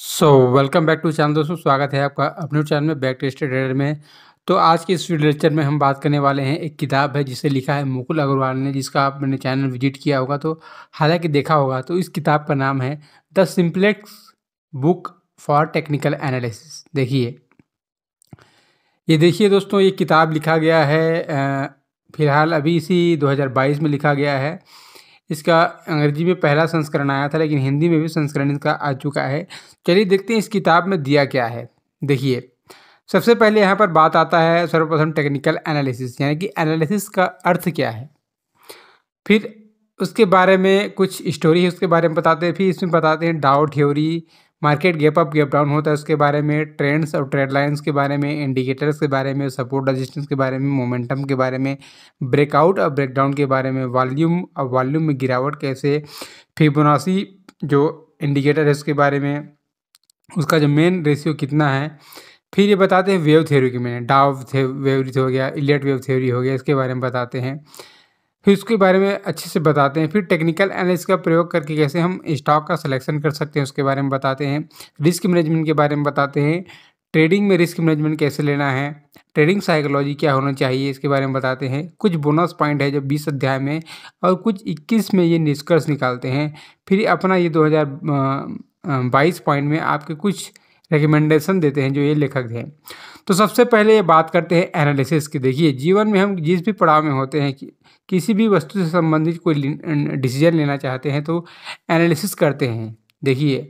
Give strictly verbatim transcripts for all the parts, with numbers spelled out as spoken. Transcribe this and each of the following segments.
So welcome back to channel दोस्तों, स्वागत है आपका अपने चैनल में बैक टेस्टेड ट्रेडर में। तो आज के इस वीडियो लेक्चर में हम बात करने वाले हैं, एक किताब है जिसे लिखा है मुकुल अग्रवाल ने, जिसका आपने चैनल विजिट किया होगा तो हालांकि देखा होगा। तो इस किताब का नाम है the simplex book for technical analysis. देखिए ये देखिए दोस्तों, ये किताब लिखा गया है फिलहाल अभी इसी दो हज़ार बाईस में लिखा गया है। इसका अंग्रेजी में पहला संस्करण आया था, लेकिन हिंदी में भी संस्करण इसका आ चुका है। चलिए देखते हैं इस किताब में दिया क्या है। देखिए सबसे पहले यहाँ पर बात आता है सर्वप्रथम टेक्निकल एनालिसिस, यानी कि एनालिसिस का अर्थ क्या है। फिर उसके बारे में कुछ स्टोरी है, उसके बारे में बताते हैं। फिर इसमें बताते हैं Dow theory, market gap up gap down होता है उसके बारे में, ट्रेंड्स और ट्रेड लाइंस के बारे में, इंडिकेटर्स के बारे में, सपोर्ट रेजिस्टेंस के बारे में, मोमेंटम के बारे में, ब्रेकआउट और ब्रेकडाउन के बारे में, वॉल्यूम और वॉल्यूम में गिरावट कैसे, फिबोनाची जो इंडिकेटर है उसके बारे में, उसका जो मेन रेशियो कितना है। फिर ये बताते हैं वेव थ्योरी के में, डाउ वेव हो गया, इलियट वेव थ्योरी हो गया, इसके बारे में बताते हैं। फिर उसके बारे में अच्छे से बताते हैं। फिर टेक्निकल एनालिसिस का प्रयोग करके कैसे हम स्टॉक का सिलेक्शन कर सकते हैं उसके बारे में बताते हैं। रिस्क मैनेजमेंट के बारे में बताते हैं, ट्रेडिंग में रिस्क मैनेजमेंट कैसे लेना है, ट्रेडिंग साइकोलॉजी क्या होना चाहिए इसके बारे में बताते हैं। कुछ बोनस पॉइंट है जो बीस अध्याय में और कुछ इक्कीस में ये निष्कर्ष निकालते हैं। फिर अपना ये दो हज़ार बाईस पॉइंट में आपके कुछ रिकमेंडेशन देते हैं जो ये लेखक हैं। तो सबसे पहले ये बात करते हैं एनालिसिस की। देखिए जीवन में हम जिस भी पड़ाव में होते हैं, कि, किसी भी वस्तु से संबंधित कोई डिसीजन लेना चाहते हैं तो एनालिसिस करते हैं। देखिए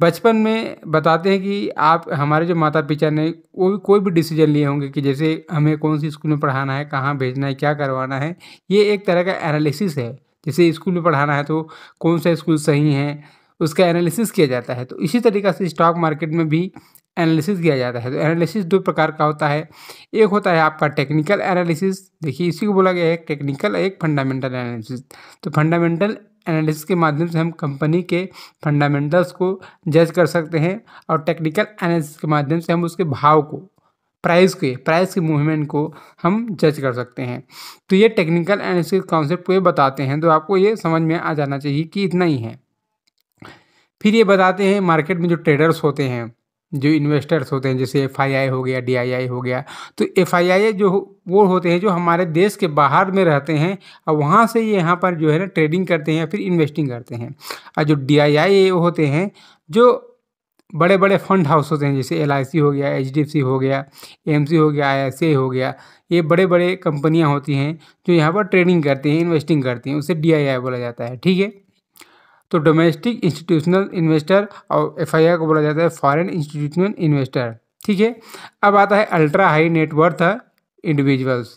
बचपन में बताते हैं कि आप हमारे जो माता पिता ने वो भी कोई भी डिसीजन लिए होंगे कि जैसे हमें कौन सी स्कूल में पढ़ाना है, कहाँ भेजना है, क्या करवाना है, ये एक तरह का एनालिसिस है। जैसे स्कूल में पढ़ाना है तो कौन सा स्कूल सही है उसका एनालिसिस किया जाता है। तो इसी तरीक़े से स्टॉक मार्केट में भी एनालिसिस किया जाता है। तो एनालिसिस दो प्रकार का होता है, एक होता है आपका टेक्निकल एनालिसिस। देखिए इसी को बोला गया है टेक्निकल, एक फंडामेंटल एनालिसिस। तो फंडामेंटल एनालिसिस के माध्यम से हम कंपनी के फंडामेंटल्स को जज कर सकते हैं, और टेक्निकल एनालिसिस के माध्यम से हम उसके भाव को, प्राइस के प्राइस के मूवमेंट को हम जज कर सकते हैं। तो ये टेक्निकल एनालिसिस कॉन्सेप्ट को ये बताते हैं, तो आपको ये समझ में आ जाना चाहिए कि इतना ही है। फिर ये बताते हैं मार्केट में जो ट्रेडर्स होते हैं, जो इन्वेस्टर्स होते हैं, जैसे एफ आई आई हो गया, डी आई आई हो गया। तो एफ आई आई जो वो होते हैं जो हमारे देश के बाहर में रहते हैं और वहाँ से ये यहाँ पर जो है ना ट्रेडिंग करते हैं या फिर इन्वेस्टिंग करते हैं। और जो डी आई आई होते हैं जो बड़े बड़े फंड हाउस होते हैं, जैसे एल आई सी हो गया, एच डी एफ सी हो गया, ए एम सी हो गया, आई एस ए हो गया, ये बड़े बड़े कंपनियाँ होती हैं जो यहाँ पर ट्रेडिंग करती हैं, इन्वेस्टिंग करती हैं, उसे डी आई आई बोला जाता है। ठीक है, तो डोमेस्टिक इंस्टीट्यूशनल इन्वेस्टर और एफआईआई को बोला जाता है फॉरेन इंस्टीट्यूशनल इन्वेस्टर। ठीक है, अब आता है अल्ट्रा हाई नेटवर्थ इंडिविजुअल्स,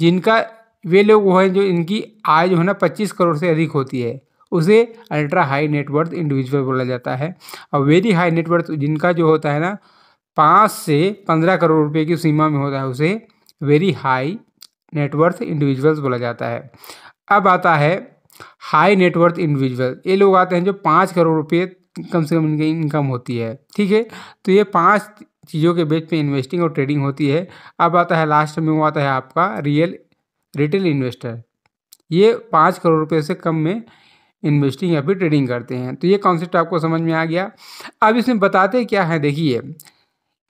जिनका वे लोग वो हैं जो इनकी आय जो है ना पच्चीस करोड़ से अधिक होती है, उसे अल्ट्रा हाई नेटवर्थ इंडिविजुअल बोला जाता है। और वेरी हाई नेटवर्थ जिनका जो होता है ना पाँच से पंद्रह करोड़ रुपये की सीमा में होता है, उसे वेरी हाई नेटवर्थ इंडिविजुअल्स बोला जाता है। अब आता है हाई नेटवर्थ इंडिविजुअल, ये लोग आते हैं जो पाँच करोड़ रुपये कम से कम इनकी इनकम होती है। ठीक है, तो ये पांच चीज़ों के बीच में इन्वेस्टिंग और ट्रेडिंग होती है। अब आता है लास्ट में वो आता है आपका रियल रिटेल इन्वेस्टर, ये पाँच करोड़ रुपये से कम में इन्वेस्टिंग या फिर ट्रेडिंग करते हैं। तो ये कॉन्सेप्ट आपको समझ में आ गया। अब इसमें बताते क्या है, देखिए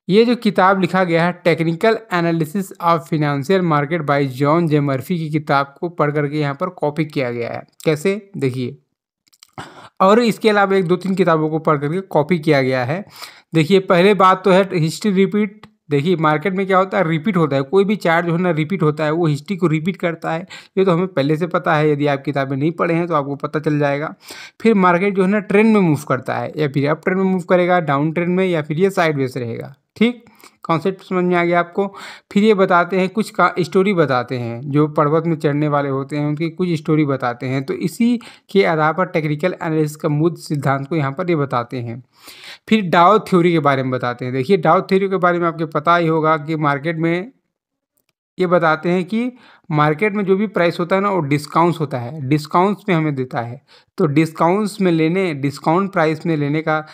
ये जो किताब लिखा गया है technical analysis of financial market by John J Murphy की किताब को पढ़ करके यहाँ पर कॉपी किया गया है। कैसे, देखिए, और इसके अलावा एक दो तीन किताबों को पढ़ करके कॉपी किया गया है। देखिए पहले बात तो है हिस्ट्री रिपीट। देखिए मार्केट में क्या होता है, रिपीट होता है, कोई भी चार्ट जो है ना रिपीट होता है, वो हिस्ट्री को रिपीट करता है। ये तो हमें पहले से पता है, यदि आप किताबें नहीं पढ़े हैं तो आपको पता चल जाएगा। फिर मार्केट जो है ना ट्रेंड में मूव करता है, या फिर अप ट्रेंड में मूव करेगा, डाउन ट्रेंड में, या फिर ये साइडवेज रहेगा। ठीक, कॉन्सेप्ट समझ में आ गया आपको। फिर ये बताते हैं कुछ का स्टोरी बताते हैं, जो पर्वत में चढ़ने वाले होते हैं उनकी कुछ स्टोरी बताते हैं। तो इसी के आधार पर टेक्निकल एनालिसिस का मूल सिद्धांत को यहाँ पर ये बताते हैं। फिर डाउ थ्योरी के बारे में बताते हैं। देखिए डाउ थ्योरी के बारे में आपको पता ही होगा कि मार्केट में ये बताते हैं कि मार्केट में जो भी प्राइस होता है ना वो डिस्काउंट्स होता है, डिस्काउंट्स में हमें देता है। तो डिस्काउंट्स में लेने, डिस्काउंट प्राइस में लेने का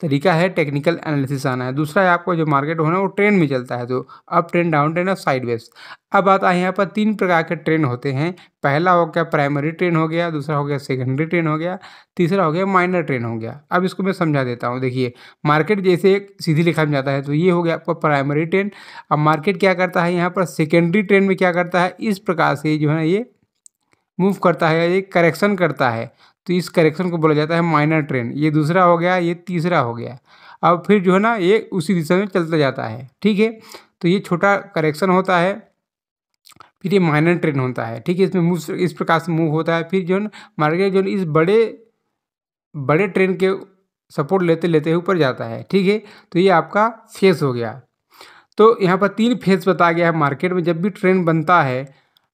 तरीका है टेक्निकल एनालिसिस आना है। दूसरा है आपको जो मार्केट होना है वो ट्रेंड में चलता है, तो अप ट्रेंड, डाउन ट्रेंड और साइडवेज। अब बात आए यहाँ पर तीन प्रकार के ट्रेंड होते हैं। पहला हो गया प्राइमरी ट्रेंड हो गया, दूसरा हो गया सेकेंडरी ट्रेंड हो गया, तीसरा हो गया माइनर ट्रेंड हो गया। अब इसको मैं समझा देता हूँ। देखिए मार्केट जैसे एक सीधी रेखा में जाता है तो ये हो गया आपका प्राइमरी ट्रेंड। अब मार्केट क्या करता है यहाँ पर सेकेंडरी ट्रेंड में क्या करता है, इस प्रकार से जो है ये मूव करता है, ये करेक्शन करता है, तो इस करेक्शन को बोला जाता है माइनर ट्रेंड। ये दूसरा हो गया, ये तीसरा हो गया। अब फिर जो है ना ये उसी दिशा में चलता जाता है, ठीक है। तो ये छोटा करेक्शन होता है, फिर ये माइनर ट्रेंड होता है, ठीक है। इसमें मूव इस प्रकार से मूव होता है, फिर जो है मार्केट जो है इस बड़े बड़े ट्रेंड के सपोर्ट लेते लेते ऊपर जाता है, ठीक है। तो ये आपका फेस हो गया। तो यहाँ पर तीन फेस बताया गया है। मार्केट में जब भी ट्रेंड बनता है,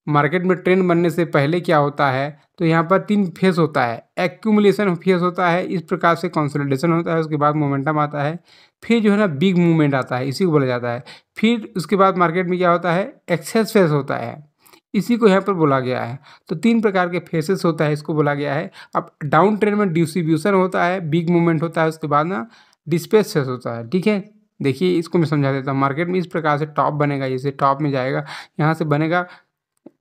मार्केट में ट्रेंड बनने से पहले क्या होता है, तो यहाँ पर तीन फेस होता है। एक्यूमुलेशन फेस होता है, इस प्रकार से कंसोलिडेशन होता है, उसके बाद मोमेंटम आता है, फिर जो है ना बिग मूवमेंट आता है, इसी को बोला जाता है। फिर उसके बाद मार्केट में क्या होता है, एक्सेस फेस होता है, इसी को यहाँ पर बोला गया है। तो तीन प्रकार के फेसेस होता है, इसको बोला गया है। अब डाउन ट्रेंड में डिस्ट्रीब्यूशन होता है, बिग मूवमेंट होता है, उसके बाद ना डिस्पेस फेस होता है, ठीक है। देखिए इसको मैं समझा देता हूँ। मार्केट में इस प्रकार से टॉप बनेगा, जैसे टॉप में जाएगा, यहाँ से बनेगा,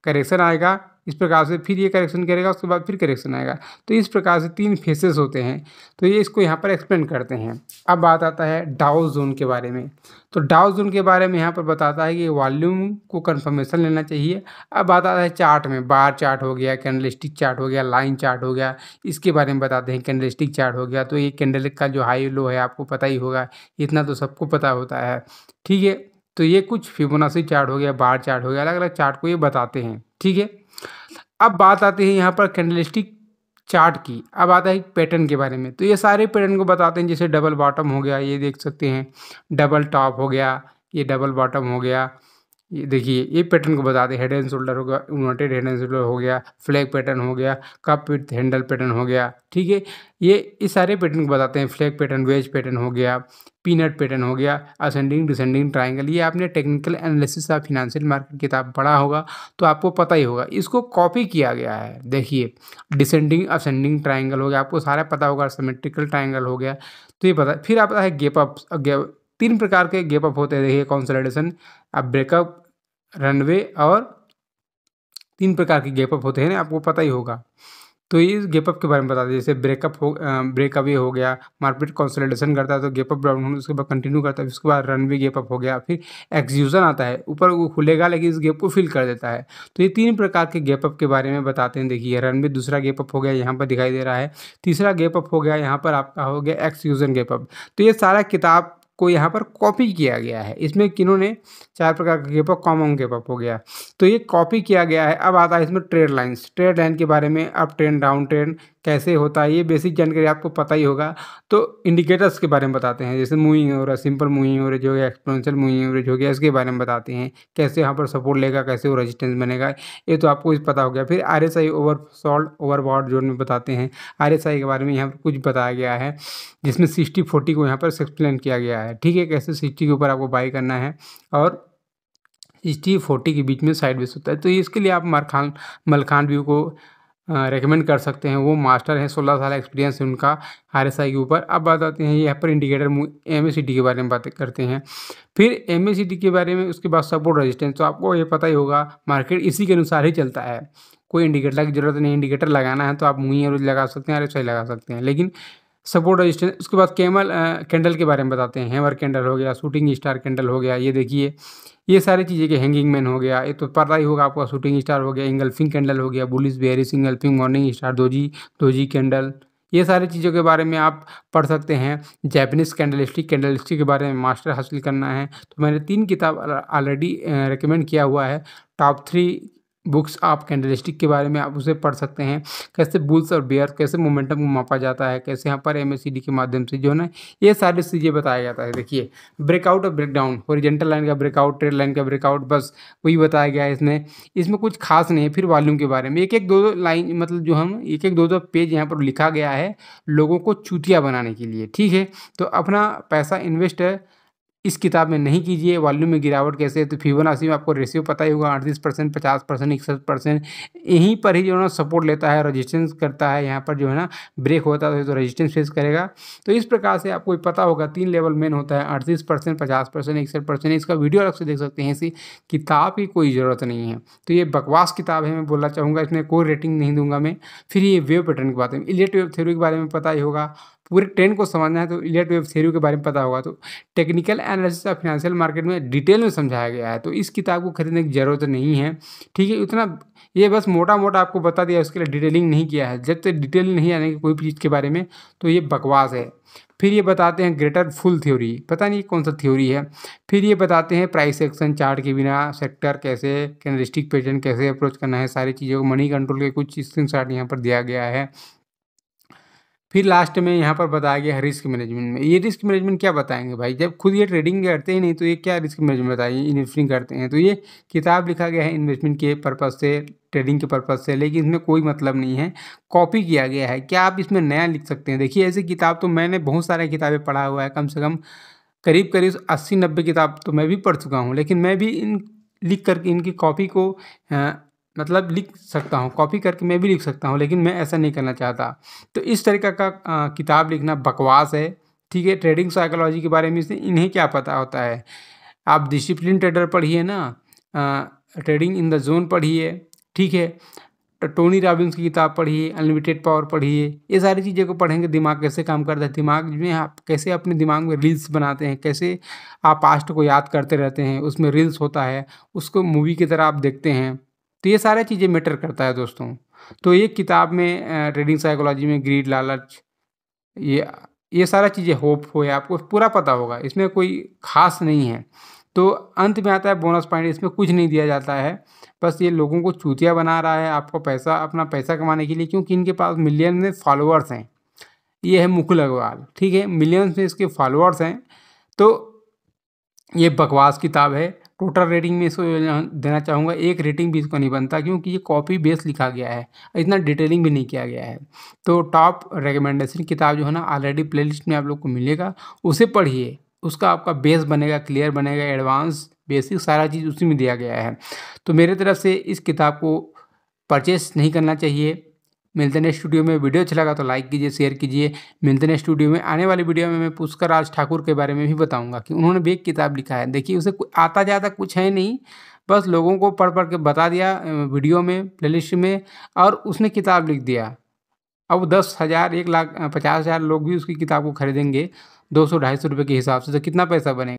करेक्शन आएगा, इस प्रकार से फिर ये करेक्शन करेगा, उसके बाद फिर करेक्शन आएगा। तो इस प्रकार से तीन फेसेस होते हैं। तो ये इसको यहाँ पर एक्सप्लेन करते हैं। अब बात आता है डाउ जोन के बारे में। तो डाउ जोन के बारे में यहाँ पर बताता है कि वॉल्यूम को कंफर्मेशन लेना चाहिए। अब बात आता है चार्ट में, बार चार्ट हो गया, कैंडलस्टिक चार्ट हो गया, लाइन चार्ट हो गया, इसके बारे में बताते हैं। कैंडलस्टिक चार्ट हो गया तो ये कैंडल का जो हाई लो है आपको पता ही होगा, इतना तो सबको पता होता है, ठीक है। तो ये कुछ फिबोनाची चार्ट हो गया, बार चार्ट हो गया, अलग अलग चार्ट को ये बताते हैं, ठीक है। अब बात आती है यहाँ पर कैंडलस्टिक चार्ट की। अब आता है पैटर्न के बारे में। तो ये सारे पैटर्न को बताते हैं, जैसे डबल बॉटम हो गया, ये देख सकते हैं, डबल टॉप हो गया, ये डबल बॉटम हो गया, ये देखिए ये पैटर्न को बताते हैं। हेड एंड शोल्डर हो गया, यूनाइटेड हेड एंड शोल्डर हो गया, फ्लैग पैटर्न हो गया, कप विथ हैंडल पैटर्न हो गया, ठीक है। ये इस सारे पैटर्न को बताते हैं। फ्लैग पैटर्न, वेज पैटर्न हो गया, पीनट पैटर्न हो गया, असेंडिंग डिसेंडिंग ट्रायंगल। ये आपने technical analysis of financial market किताब पढ़ा होगा तो आपको पता ही होगा, इसको कॉपी किया गया है। देखिए डिसेंडिंग असेंडिंग ट्रायंगल हो गया, आपको सारा पता होगा, सिमेट्रिकल ट्रायंगल हो गया, तो ये पता। फिर आता है गैप अप। तीन प्रकार के गैप अप होते हैं, देखिए कंसोलिडेशन, अब ब्रेकअप, रनवे, और तीन प्रकार के गैप अप होते हैं, आपको पता ही होगा। तो इस गैप अप के बारे में बताते हैं, जैसे ब्रेकअप हो ब्रेकअवे हो गया, मार्केट कंसोलिडेशन करता है तो गैप अप डाउन, उसके बाद कंटिन्यू करता है, उसके बाद रनवे गैप अप हो गया, फिर एक्सक्यूजन आता है, ऊपर वो खुलेगा लेकिन इस गैप को फिल कर देता है। तो ये तीन प्रकार के गैप अप के बारे में बताते हैं। देखिए रनवे दूसरा गैप अप हो गया, यहाँ पर दिखाई दे रहा है, तीसरा गैप अप हो गया, यहाँ पर आपका हो गया एक्सक्यूजन गैप अप। तो ये सारा किताब को यहाँ पर कॉपी किया गया है। इसमें किन्होंने चार प्रकार का gap up, common gap up हो गया, तो ये कॉपी किया गया है। अब आता है इसमें ट्रेड लाइन्स। ट्रेड लाइन के बारे में अप ट्रेंड डाउन ट्रेंड कैसे होता है, ये बेसिक जानकारी आपको पता ही होगा। तो इंडिकेटर्स के बारे में बताते हैं, जैसे moving average, simple moving average हो गया, एक्सपोनेंशियल मूविंग एवरेज हो गया, इसके बारे में बताते हैं कैसे यहाँ पर सपोर्ट लेगा, कैसे वो रेजिस्टेंस बनेगा, ये तो आपको पता हो गया। फिर R S I oversold overbought zone में बताते हैं। आर एस आई के बारे में यहाँ पर कुछ बताया गया है, जिसमें सिक्सटी फोर्टी को यहाँ पर एक्सप्लेन किया गया है, ठीक है, कैसे सिक्सटी के ऊपर आपको बाई करना है और सिक्सटी फोर्टी के बीच में साइडवेज होता है। तो इसके लिए आप मलखान मलखान व्यू को रेकमेंड कर सकते हैं, वो मास्टर हैं, सोलह साल एक्सपीरियंस है उनका आर एस आई के ऊपर। अब बात आते हैं यहाँ पर indicator M A C D के बारे में बात करते हैं, फिर एम ए सी डी के बारे में, उसके बाद सपोर्ट रेजिस्टेंस। तो आपको ये पता ही होगा मार्केट इसी के अनुसार ही चलता है, कोई इंडिकेटर की जरूरत नहीं। इंडिकेटर लगाना है तो आप मूविंग एवरेज लगा सकते हैं, आर एस आई लगा सकते हैं, लेकिन सपोर्ट रेजिस्टेंस। उसके बाद कैमल कैंडल के बारे में बताते हैं, हैमर कैंडल हो गया, शूटिंग स्टार कैंडल हो गया, ये देखिए ये सारी चीज़ें के हैंगिंग मैन हो गया, ये तो पता ही होगा आपका, शूटिंग स्टार हो गया, एंगलफिंग कैंडल हो गया, bullish bearish engulfing, morning star, doji doji candle, ये सारी चीज़ों के बारे में आप पढ़ सकते हैं। जैपनीज़ कैंडलस्टिक कैंडलस्टिक के बारे में मास्टर हासिल करना है तो मैंने तीन किताब ऑलरेडी रिकमेंड किया हुआ है, टॉप थ्री बुक्स आप कैंडलस्टिक के बारे में, आप उसे पढ़ सकते हैं, कैसे बुल्स और बेयर, कैसे मोमेंटम को मापा जाता है, कैसे यहाँ पर एमएसीडी के माध्यम से जो है ना ये सारी चीज़ें बताया जाता है। देखिए ब्रेकआउट और ब्रेकडाउन, हॉरिजॉन्टल लाइन का ब्रेकआउट, ट्रेड लाइन का ब्रेकआउट, बस वही बताया गया है इसमें, इसमें कुछ खास नहीं है। फिर वॉल्यूम के बारे में एक एक दो दो लाइन, मतलब जो हम एक एक दो दो पेज यहाँ पर लिखा गया है लोगों को चूतिया बनाने के लिए, ठीक है। तो अपना पैसा इन्वेस्ट इस किताब में नहीं कीजिए। वॉल्यूम में गिरावट कैसे, तो फिबोनाची में आपको रेशियो पता ही होगा, अड़तीस परसेंट पचास परसेंट इकसठ परसेंट यहीं पर ही जो है ना सपोर्ट लेता है, रजिस्टेंस करता है, यहाँ पर जो है ना ब्रेक होता है तो रजिस्टेंस फेस करेगा। तो इस प्रकार से आपको पता होगा तीन लेवल मेन होता है, अड़तीस परसेंट पचास परसेंट इकसठ परसेंट इसका वीडियो अलग से देख सकते हैं, इसी किताब की कोई ज़रूरत नहीं है। तो ये बकवास किताब है, मैं बोलना चाहूँगा, इसमें कोई रेटिंग नहीं दूंगा मैं। फिर ये वेव पैटर्न की बात है, इलियट वेव थ्योरी के बारे में पता ही होगा, पूरे ट्रेंड को समझना है तो इलियट वेव थ्योरी के बारे में पता होगा। तो technical analysis of financial market में डिटेल में समझाया गया है, तो इस किताब को खरीदने की ज़रूरत नहीं है, ठीक है। इतना ये बस मोटा मोटा आपको बता दिया, उसके लिए डिटेलिंग नहीं किया है। जब तक डिटेल नहीं आने की कोई भी चीज़ के बारे में तो ये बकवास है। फिर ये बताते हैं ग्रेटर फुल थ्योरी, पता नहीं कौन सा थ्योरी है। फिर ये बताते हैं प्राइस एक्शन चार्ट के बिना सेक्टर कैसे, कैंडलस्टिक पैटर्न कैसे अप्रोच करना है, सारी चीज़ों को मनी कंट्रोल के कुछ स्क्रीनशॉट यहाँ पर दिया गया है। फिर लास्ट में यहाँ पर बताया गया है रिस्क मैनेजमेंट में, ये रिस्क मैनेजमेंट क्या बताएंगे भाई, जब खुद ये ट्रेडिंग करते ही नहीं तो ये क्या रिस्क मैनेजमेंट बताएंगे, इन्वेस्टिंग करते हैं। तो ये किताब लिखा गया है इन्वेस्टमेंट के पर्पज़ से, ट्रेडिंग के पर्पज़ से, लेकिन इसमें कोई मतलब नहीं है, कॉपी किया गया है। क्या आप इसमें नया लिख सकते हैं? देखिए ऐसी किताब तो मैंने बहुत सारी किताबें पढ़ा हुआ है, कम से कम करीब करीब अस्सी नब्बे किताब तो मैं भी पढ़ चुका हूँ, लेकिन मैं भी इन लिख करके इनकी कॉपी को आ, मतलब लिख सकता हूँ, कॉपी करके मैं भी लिख सकता हूँ, लेकिन मैं ऐसा नहीं करना चाहता। तो इस तरीका का आ, किताब लिखना बकवास है, ठीक है। ट्रेडिंग साइकोलॉजी के बारे में इसने इन्हें क्या पता होता है। आप डिसिप्लिन ट्रेडर पढ़िए ना, आ, ट्रेडिंग इन द जोन पढ़िए, ठीक है, तो टोनी रॉबिन्स की किताब पढ़िए, अनलिमिटेड पावर पढ़िए, ये सारी चीज़ें को पढ़ेंगे। दिमाग कैसे काम करता है, दिमाग में आप कैसे अपने दिमाग में रील्स बनाते हैं, कैसे आप पास्ट को याद करते रहते हैं, उसमें रील्स होता है, उसको मूवी की तरह आप देखते हैं। तो ये सारी चीज़ें मैटर करता है दोस्तों। तो ये किताब में ट्रेडिंग साइकोलॉजी में ग्रीड, लालच, ये ये सारा चीज़ें, होप हो, आपको पूरा पता होगा, इसमें कोई खास नहीं है। तो अंत में आता है बोनस पॉइंट, इसमें कुछ नहीं दिया जाता है, बस ये लोगों को चूतिया बना रहा है आपको पैसा, अपना पैसा कमाने के लिए, क्योंकि इनके पास मिलियन में फॉलोअर्स हैं। ये है मुकुल अग्रवाल, ठीक है, मिलियंस में इसके फॉलोअर्स हैं। तो ये बकवास किताब है। टोटल रेटिंग में इसको देना चाहूँगा, एक रेटिंग भी इसको नहीं बनता, क्योंकि ये कॉपी बेस लिखा गया है, इतना डिटेलिंग भी नहीं किया गया है। तो टॉप रिकमेंडेशन किताब जो है ना ऑलरेडी प्लेलिस्ट में आप लोग को मिलेगा, उसे पढ़िए, उसका आपका बेस बनेगा, क्लियर बनेगा, एडवांस बेसिक सारा चीज़ उसी में दिया गया है। तो मेरे तरफ से इस किताब को परचेस नहीं करना चाहिए। मिलते नेक्स्ट स्टूडियो में, वीडियो अच्छा लगा तो लाइक कीजिए, शेयर कीजिए। मिलते नेक्स्ट स्टूडियो में, आने वाली वीडियो में मैं पुष्कर राज ठाकुर के बारे में भी बताऊंगा कि उन्होंने भी एक किताब लिखा है। देखिए उसे आता जाता कुछ है नहीं, बस लोगों को पढ़ पढ़ के बता दिया वीडियो में, प्लेलिस्ट में, और उसने किताब लिख दिया। अब दस हज़ार एक लाख पचास हज़ार लोग भी उसकी किताब को खरीदेंगे दो सौ ढाई सौ रुपये के हिसाब से, तो कितना पैसा बनेगा।